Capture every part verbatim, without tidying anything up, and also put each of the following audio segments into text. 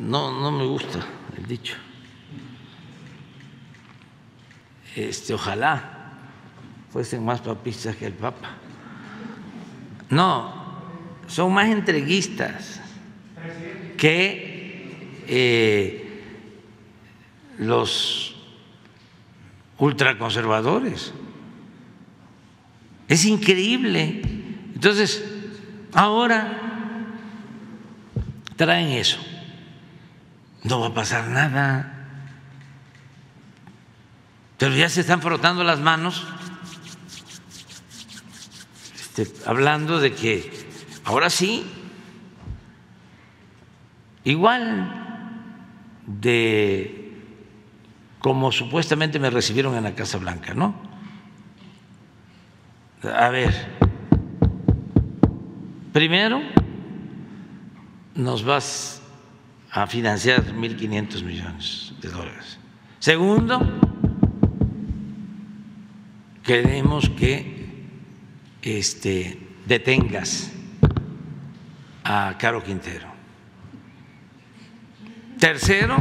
No, no me gusta el dicho. Este, ojalá fuesen más papistas que el Papa. No, son más entreguistas que eh, los ultraconservadores. Es increíble. Entonces, ahora traen eso. No va a pasar nada. Pero ya se están frotando las manos, este, hablando de que ahora sí, igual de como supuestamente me recibieron en la Casa Blanca, ¿no? A ver, primero nos vas a financiar mil quinientos millones de dólares. Segundo, queremos que este, detengas a Caro Quintero. Tercero,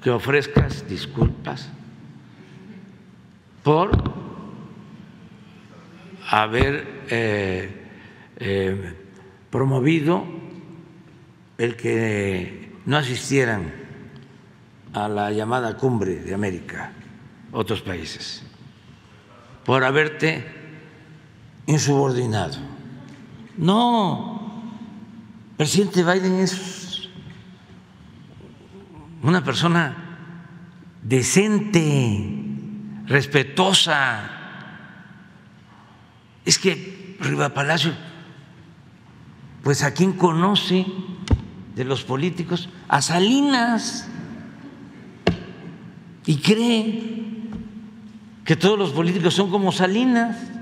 que ofrezcas disculpas por haber eh, eh, promovido el que no asistieran a la llamada Cumbre de América otros países, por haberte insubordinado. No, el presidente Biden es una persona decente, respetuosa. Es que Rivapalacio, pues a quién conoce de los políticos, a Salinas, y cree que todos los políticos son como Salinas.